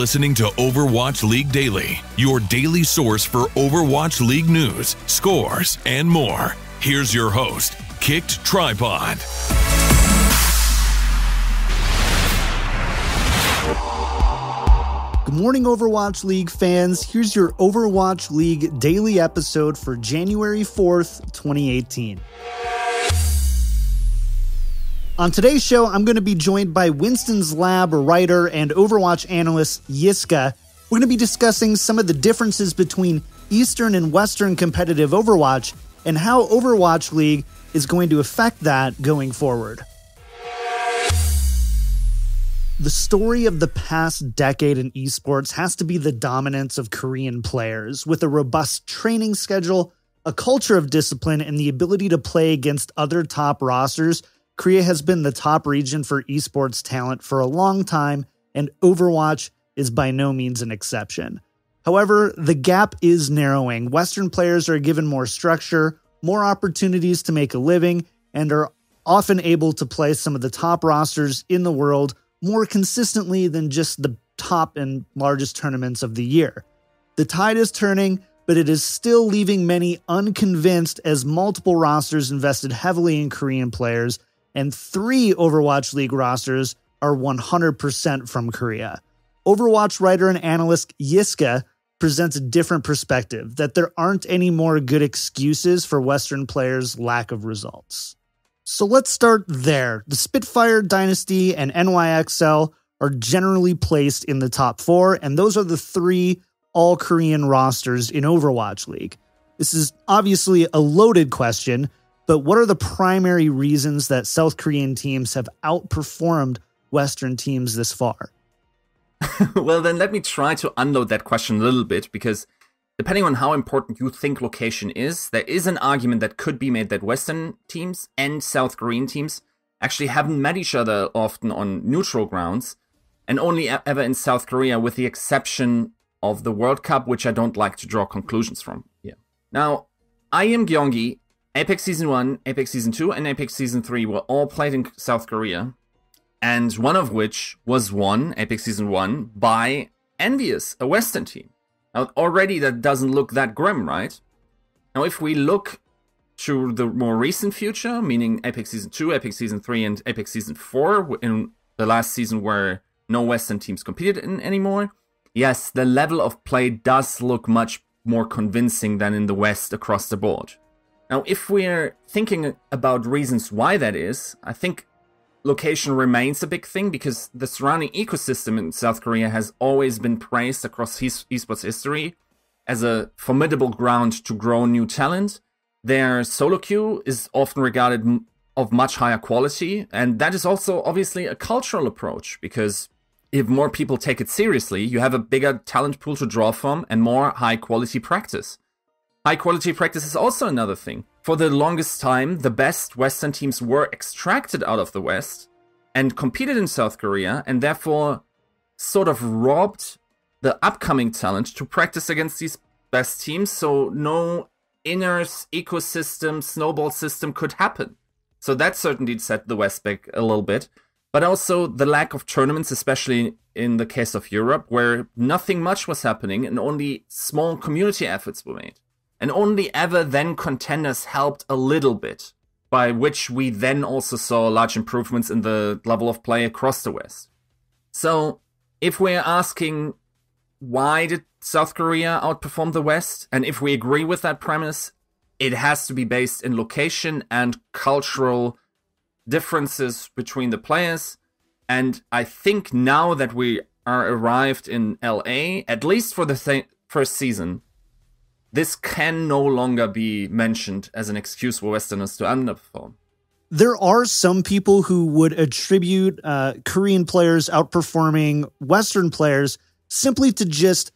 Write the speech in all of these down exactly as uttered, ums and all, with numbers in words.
listening to Overwatch League Daily, your daily source for Overwatch League news, scores, and more. Here's your host, Kicked Tripod. Good morning, Overwatch League fans. Here's your Overwatch League Daily episode for January fourth, twenty eighteen. On today's show, I'm going to be joined by Winston's Lab writer and Overwatch analyst Yiska. We're going to be discussing some of the differences between Eastern and Western competitive Overwatch and how Overwatch League is going to affect that going forward. The story of the past decade in esports has to be the dominance of Korean players, with a robust training schedule, a culture of discipline, and the ability to play against other top rosters. Korea has been the top region for esports talent for a long time, and Overwatch is by no means an exception. However, the gap is narrowing. Western players are given more structure, more opportunities to make a living, and are often able to play some of the top rosters in the world more consistently than just the top and largest tournaments of the year. The tide is turning, but it is still leaving many unconvinced as multiple rosters invested heavily in Korean players, and three Overwatch League rosters are one hundred percent from Korea. Overwatch writer and analyst Yiska presents a different perspective, that there aren't any more good excuses for Western players' lack of results. So let's start there. The Spitfire, Dynasty, and N Y X L are generally placed in the top four, and those are the three all-Korean rosters in Overwatch League. This is obviously a loaded question, but what are the primary reasons that South Korean teams have outperformed Western teams this far? Well, then let me try to unload that question a little bit, because depending on how important you think location is, there is an argument that could be made that Western teams and South Korean teams actually haven't met each other often on neutral grounds, and only ever in South Korea, with the exception of the World Cup, which I don't like to draw conclusions from. Yeah. Now, I am Gyeonggi. Apex Season one, Apex Season two, and Apex Season three were all played in South Korea, and one of which was won, Apex Season one, by EnVyUs, a Western team. Now, already that doesn't look that grim, right? Now, if we look to the more recent future, meaning Apex Season two, Apex Season three, and Apex Season four, in the last season where no Western teams competed in anymore, yes, the level of play does look much more convincing than in the West across the board. Now, if we're thinking about reasons why that is, I think location remains a big thing, because the surrounding ecosystem in South Korea has always been praised across his esports history as a formidable ground to grow new talent. Their solo queue is often regarded of much higher quality, and that is also obviously a cultural approach, because if more people take it seriously, you have a bigger talent pool to draw from and more high-quality practice. High-quality practice is also another thing. For the longest time, the best Western teams were extracted out of the West and competed in South Korea, and therefore sort of robbed the upcoming talent to practice against these best teams, so no inner ecosystem, snowball system could happen. So that certainly set the West back a little bit. But also the lack of tournaments, especially in the case of Europe, where nothing much was happening and only small community efforts were made. And only ever then contenders helped a little bit, by which we then also saw large improvements in the level of play across the West. So if we're asking why did South Korea outperform the West, and if we agree with that premise, it has to be based in location and cultural differences between the players. And I think now that we are arrived in L A, at least for the th- first season, this can no longer be mentioned as an excuse for Westerners to underperform. There are some people who would attribute uh, Korean players outperforming Western players simply to just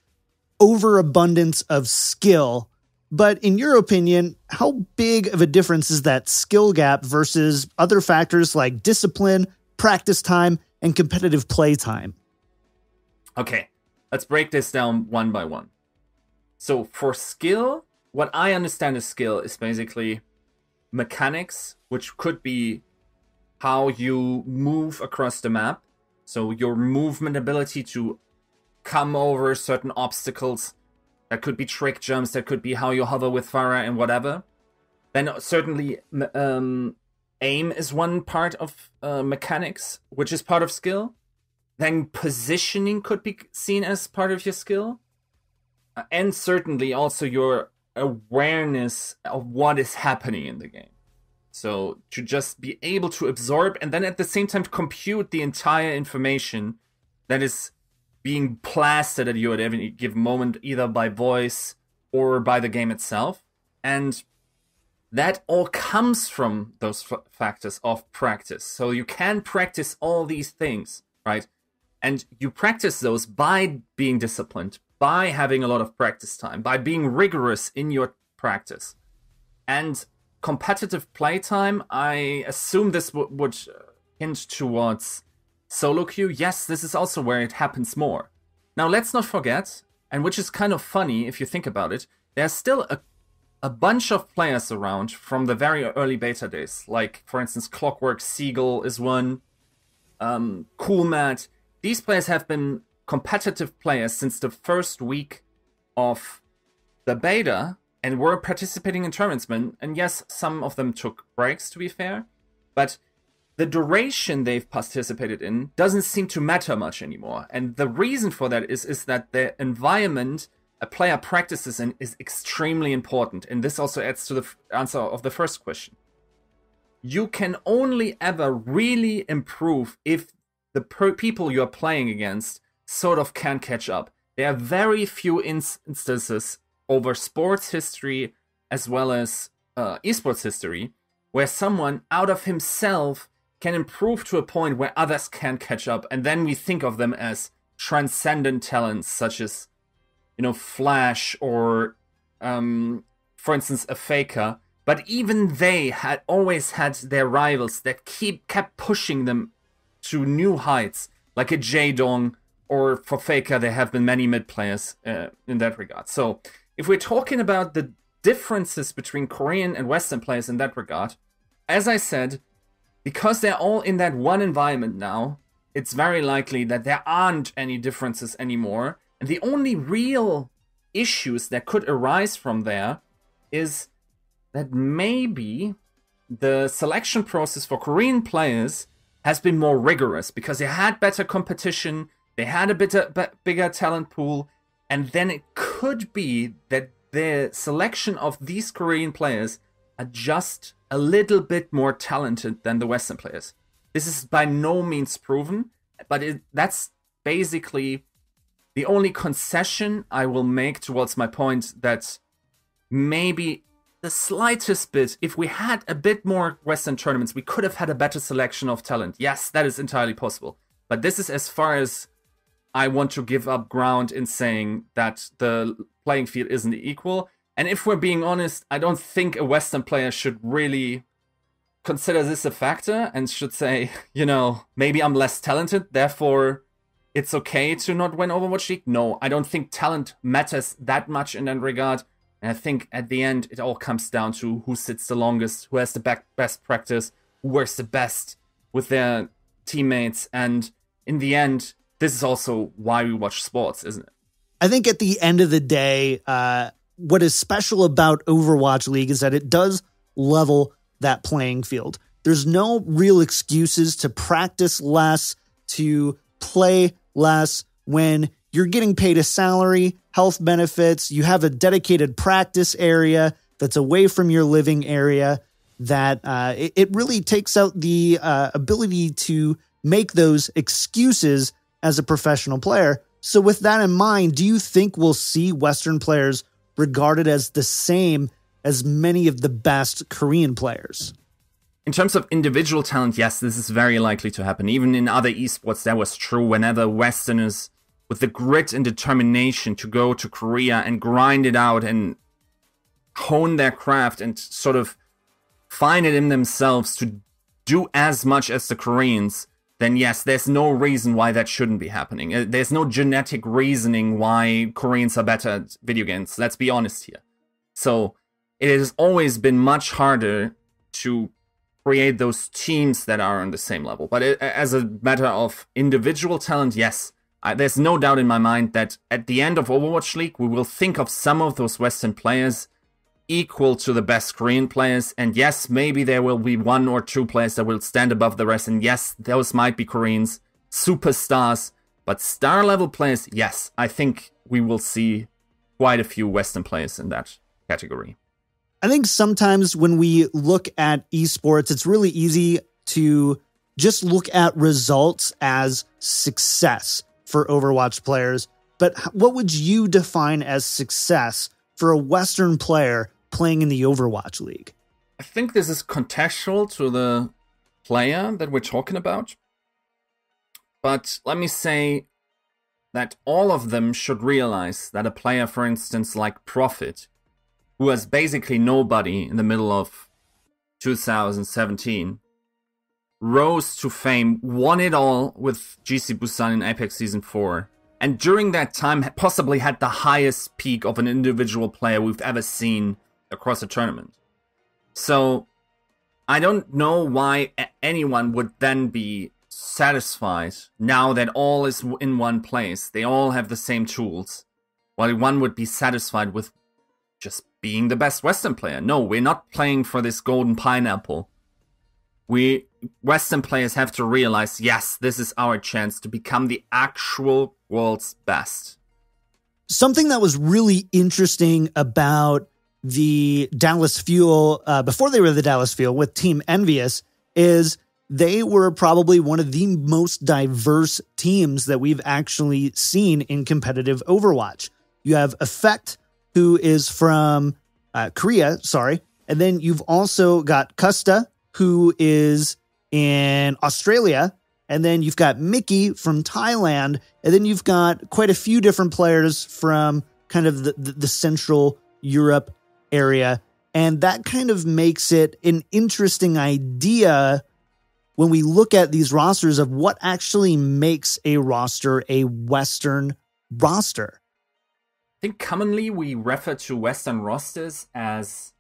overabundance of skill. But in your opinion, how big of a difference is that skill gap versus other factors like discipline, practice time, and competitive play time? Okay, let's break this down one by one. So for skill, what I understand as skill is basically mechanics, which could be how you move across the map. So your movement ability to come over certain obstacles. That could be trick jumps, that could be how you hover with Farah and whatever. Then certainly um, aim is one part of uh, mechanics, which is part of skill. Then positioning could be seen as part of your skill. Uh, and certainly also your awareness of what is happening in the game. So to just be able to absorb and then at the same time compute the entire information that is being blasted at you at every given moment, either by voice or by the game itself. And that all comes from those f factors of practice. So you can practice all these things, right? And you practice those by being disciplined, by having a lot of practice time, by being rigorous in your practice. And competitive playtime, I assume this would hint towards solo queue. Yes, this is also where it happens more. Now, let's not forget, and which is kind of funny if you think about it, there's still a A bunch of players around from the very early beta days, like for instance Clockwork Seagull is one, um, Coolmat. These players have been competitive players since the first week of the beta and were participating in tournaments. And yes, some of them took breaks, to be fair, but the duration they've participated in doesn't seem to matter much anymore. And the reason for that is is that their environment a player practices in is extremely important, and this also adds to the f answer of the first question. You can only ever really improve if the per people you're playing against sort of can catch up. There are very few ins instances over sports history as well as uh, esports history where someone out of himself can improve to a point where others can catch up, and then we think of them as transcendent talents such as, you know, Flash or, um, for instance, a Faker. But even they had always had their rivals that keep kept pushing them to new heights, like a J-Dong, or for Faker, there have been many mid players uh, in that regard. So if we're talking about the differences between Korean and Western players in that regard, as I said, because they're all in that one environment now, it's very likely that there aren't any differences anymore. And the only real issues that could arise from there is that maybe the selection process for Korean players has been more rigorous because they had better competition, they had a bit of, bigger talent pool, and then it could be that the selection of these Korean players are just a little bit more talented than the Western players. This is by no means proven, but it, that's basically the only concession I will make towards my point that maybe the slightest bit, if we had a bit more Western tournaments, we could have had a better selection of talent. Yes, that is entirely possible. But this is as far as I want to give up ground in saying that the playing field isn't equal. And if we're being honest, I don't think a Western player should really consider this a factor and should say, you know, maybe I'm less talented, therefore it's okay to not win Overwatch League. No, I don't think talent matters that much in that regard. And I think at the end, it all comes down to who sits the longest, who has the best practice, who works the best with their teammates. And in the end, this is also why we watch sports, isn't it? I think at the end of the day, uh, what is special about Overwatch League is that it does level that playing field. There's no real excuses to practice less, to play less, when you're getting paid a salary, health benefits, you have a dedicated practice area that's away from your living area, that uh, it, it really takes out the uh, ability to make those excuses as a professional player. So with that in mind, do you think we'll see Western players regarded as the same as many of the best Korean players? In terms of individual talent, yes, this is very likely to happen. Even in other esports, that was true. Whenever Westerners with the grit and determination to go to Korea and grind it out and hone their craft and sort of find it in themselves to do as much as the Koreans, then yes, there's no reason why that shouldn't be happening. There's no genetic reasoning why Koreans are better at video games. Let's be honest here. So it has always been much harder to create those teams that are on the same level. But it, as a matter of individual talent, yes, I, there's no doubt in my mind that at the end of Overwatch League, we will think of some of those Western players equal to the best Korean players. And yes, maybe there will be one or two players that will stand above the rest. And yes, those might be Koreans, superstars, but star level players. Yes, I think we will see quite a few Western players in that category. I think sometimes when we look at esports, it's really easy to just look at results as success for Overwatch players. But what would you define as success for a Western player playing in the Overwatch League? I think this is contextual to the player that we're talking about. But let me say that all of them should realize that a player, for instance, like Prophet, who was basically nobody in the middle of two thousand seventeen, rose to fame, won it all with G C Busan in Apex Season four, and during that time possibly had the highest peak of an individual player we've ever seen across a tournament. So I don't know why anyone would then be satisfied now that all is in one place. They all have the same tools. While one would be satisfied with just being the best Western player. No, we're not playing for this golden pineapple. We Western players have to realize, yes, this is our chance to become the actual world's best. Something that was really interesting about the Dallas Fuel, uh, before they were the Dallas Fuel with Team EnVyUs, is they were probably one of the most diverse teams that we've actually seen in competitive Overwatch. You have Effect, who is from uh, Korea, sorry. And then you've also got Custa, who is in Australia, and then you've got Mickey from Thailand, and then you've got quite a few different players from kind of the, the, the Central Europe area, and that kind of makes it an interesting idea when we look at these rosters of what actually makes a roster a Western roster. I think commonly we refer to Western rosters as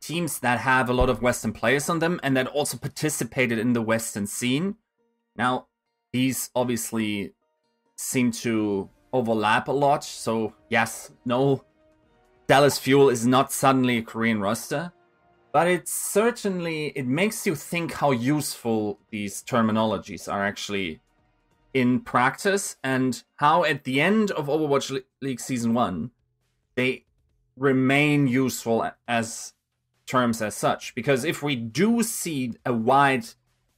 teams that have a lot of Western players on them and that also participated in the Western scene. Now, these obviously seem to overlap a lot. So yes, no, Dallas Fuel is not suddenly a Korean roster, but it's certainly, it makes you think how useful these terminologies are actually in practice and how at the end of Overwatch League Season one, they remain useful as terms as such, because if we do see a wide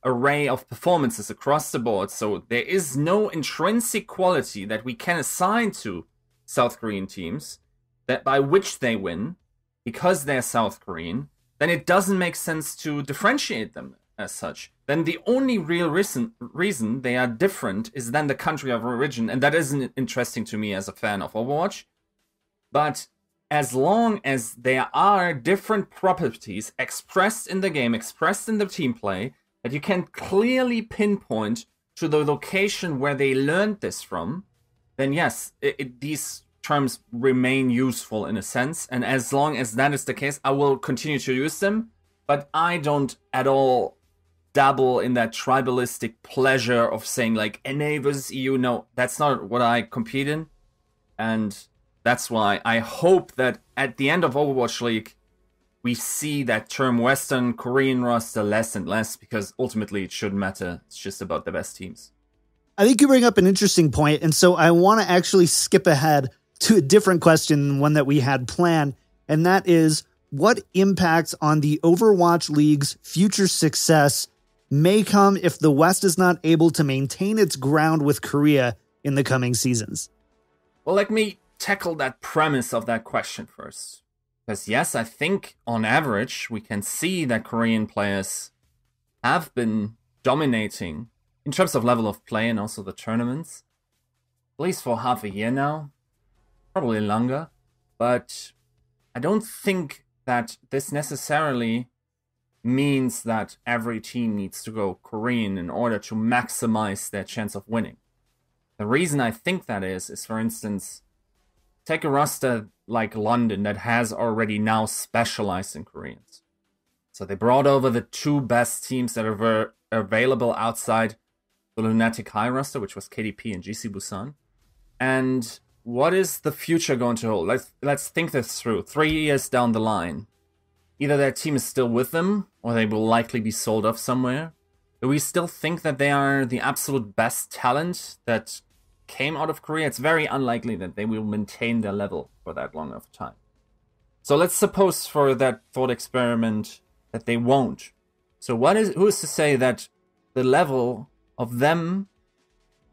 array of performances across the board, so there is no intrinsic quality that we can assign to South Korean teams that by which they win because they're South Korean, then it doesn't make sense to differentiate them as such. Then the only real reason reason they are different is then the country of origin, and that isn't interesting to me as a fan of Overwatch. But as long as there are different properties expressed in the game, expressed in the team play, that you can clearly pinpoint to the location where they learned this from, then yes, it, it, these terms remain useful in a sense. And as long as that is the case, I will continue to use them. But I don't at all dabble in that tribalistic pleasure of saying like, enables E U. No, that's not what I compete in. And that's why I hope that at the end of Overwatch League, we see that term Western Korean roster less and less, because ultimately it shouldn't matter. It's just about the best teams. I think you bring up an interesting point, and so I want to actually skip ahead to a different question than one that we had planned, and that is, what impacts on the Overwatch League's future success may come if the West is not able to maintain its ground with Korea in the coming seasons? Well, let me tackle that premise of that question first. Because yes, I think on average, we can see that Korean players have been dominating in terms of level of play and also the tournaments, at least for half a year now, probably longer. But I don't think that this necessarily means that every team needs to go Korean in order to maximize their chance of winning. The reason I think that is, is for instance, take a roster like London that has already now specialized in Koreans. So they brought over the two best teams that were available outside the Lunatic High roster, which was K T P and G C Busan. And what is the future going to hold? Let's, let's think this through. Three years down the line, either their team is still with them, or they will likely be sold off somewhere. Do we still think that they are the absolute best talent that came out of Korea? It's very unlikely that they will maintain their level for that long of a time. So let's suppose for that thought experiment that they won't. So what is, who is to say that the level of them,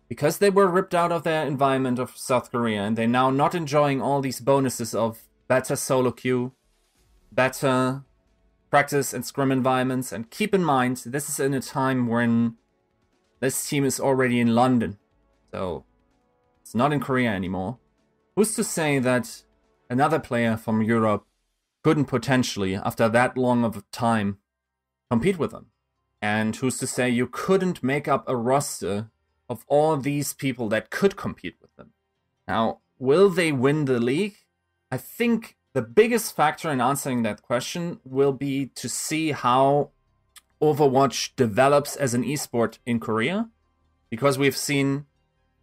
because they were ripped out of their environment of South Korea and they're now not enjoying all these bonuses of better solo queue, better practice and scrim environments. And keep in mind, this is in a time when this team is already in London. So it's not in Korea anymore. Who's to say that another player from Europe couldn't potentially, after that long of a time, compete with them? And who's to say you couldn't make up a roster of all these people that could compete with them? Now, will they win the league? I think the biggest factor in answering that question will be to see how Overwatch develops as an esport in Korea. Because we've seen,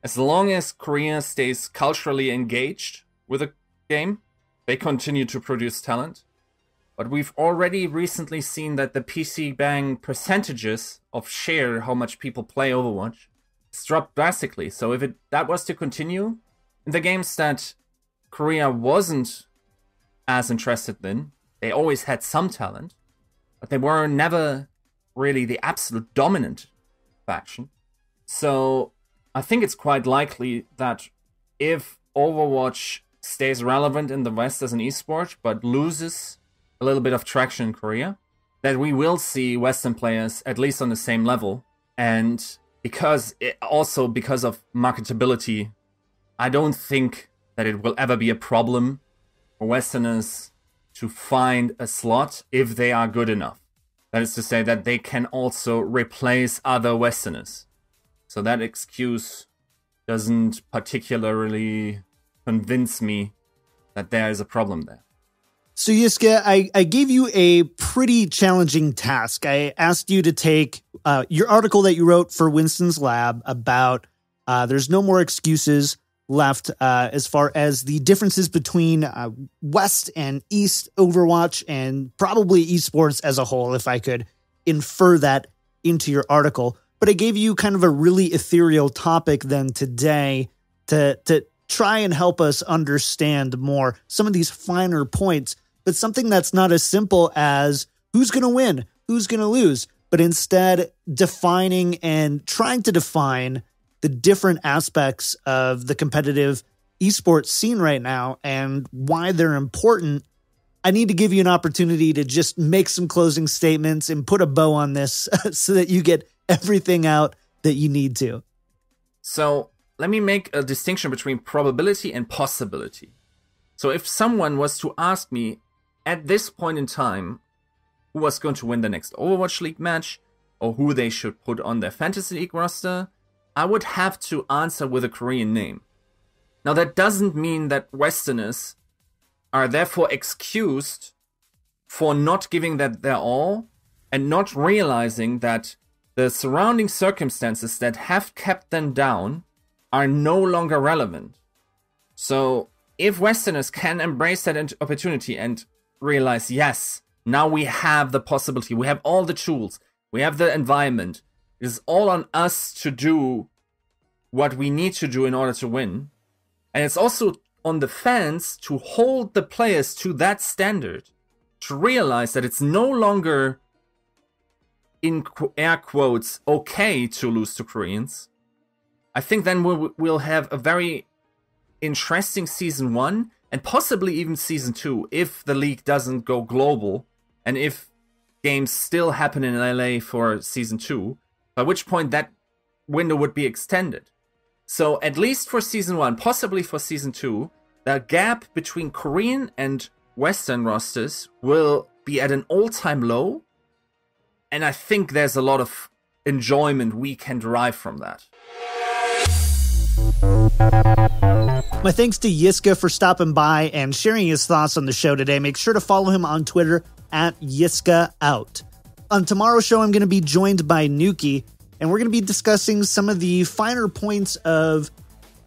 as long as Korea stays culturally engaged with a game, they continue to produce talent. But we've already recently seen that the P C bang percentages of share, how much people play Overwatch, has dropped drastically. So if it, that was to continue, in the games that Korea wasn't as interested in, they always had some talent, but they were never really the absolute dominant faction. So I think it's quite likely that if Overwatch stays relevant in the West as an esport, but loses a little bit of traction in Korea, that we will see Western players at least on the same level. And because it, also because of marketability, I don't think that it will ever be a problem for Westerners to find a slot if they are good enough. That is to say that they can also replace other Westerners. So that excuse doesn't particularly convince me that there is a problem there. So Yiska, I, I gave you a pretty challenging task. I asked you to take uh, your article that you wrote for Winston's Lab about uh, there's no more excuses left uh, as far as the differences between uh, West and East Overwatch and probably esports as a whole, if I could infer that into your article. But I gave you kind of a really ethereal topic then today to, to try and help us understand more some of these finer points. But something that's not as simple as who's going to win, who's going to lose, but instead defining and trying to define the different aspects of the competitive esports scene right now and why they're important. I need to give you an opportunity to just make some closing statements and put a bow on this so that you get everything out that you need to. So let me make a distinction between probability and possibility. So if someone was to ask me at this point in time who was going to win the next Overwatch League match or who they should put on their Fantasy League roster, I would have to answer with a Korean name. Now that doesn't mean that Westerners are therefore excused for not giving that their all and not realizing that the surrounding circumstances that have kept them down are no longer relevant. So if Westerners can embrace that opportunity and realize, yes, now we have the possibility, we have all the tools, we have the environment, it is all on us to do what we need to do in order to win. And it's also on the fans to hold the players to that standard, to realize that it's no longer, in air quotes, okay to lose to Koreans. I think then we'll, we'll have a very interesting season one and possibly even season two if the league doesn't go global and if games still happen in L A for season two, by which point that window would be extended. So at least for season one, possibly for season two, the gap between Korean and Western rosters will be at an all-time low, and I think there's a lot of enjoyment we can derive from that. My thanks to Yiska for stopping by and sharing his thoughts on the show today. Make sure to follow him on Twitter at YiskaOut. On tomorrow's show, I'm going to be joined by Nuki. and we're going to be discussing some of the finer points of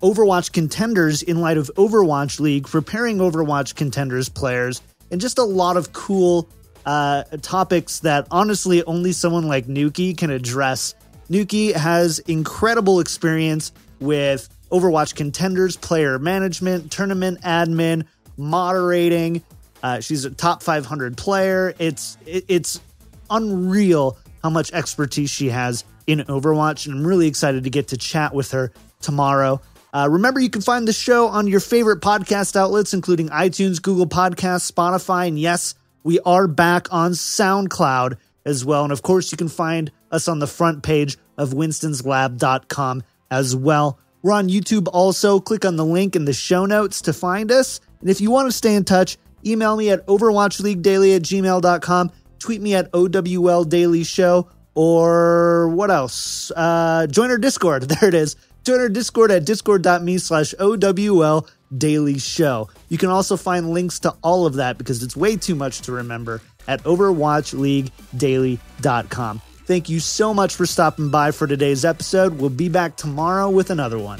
Overwatch Contenders in light of Overwatch League, preparing Overwatch Contenders players, and just a lot of cool uh, topics that honestly only someone like Nuki can address. Nuki has incredible experience with Overwatch Contenders, player management, tournament admin, moderating. Uh, she's a top five hundred player. It's it, it's unreal how much expertise she has in Overwatch, and I'm really excited to get to chat with her tomorrow. Uh, remember, you can find the show on your favorite podcast outlets, including iTunes, Google Podcasts, Spotify, and yes, we are back on SoundCloud as well. And of course, you can find us on the front page of winstons lab dot com as well. We're on YouTube also. Click on the link in the show notes to find us. And if you want to stay in touch, email me at overwatch league daily at gmail dot com, tweet me at O W L Daily Show, or what else? Uh, join our Discord. There it is. Join our Discord at discord dot me slash O W L Daily Show. You can also find links to all of that because it's way too much to remember at overwatch league daily dot com. Thank you so much for stopping by for today's episode. We'll be back tomorrow with another one.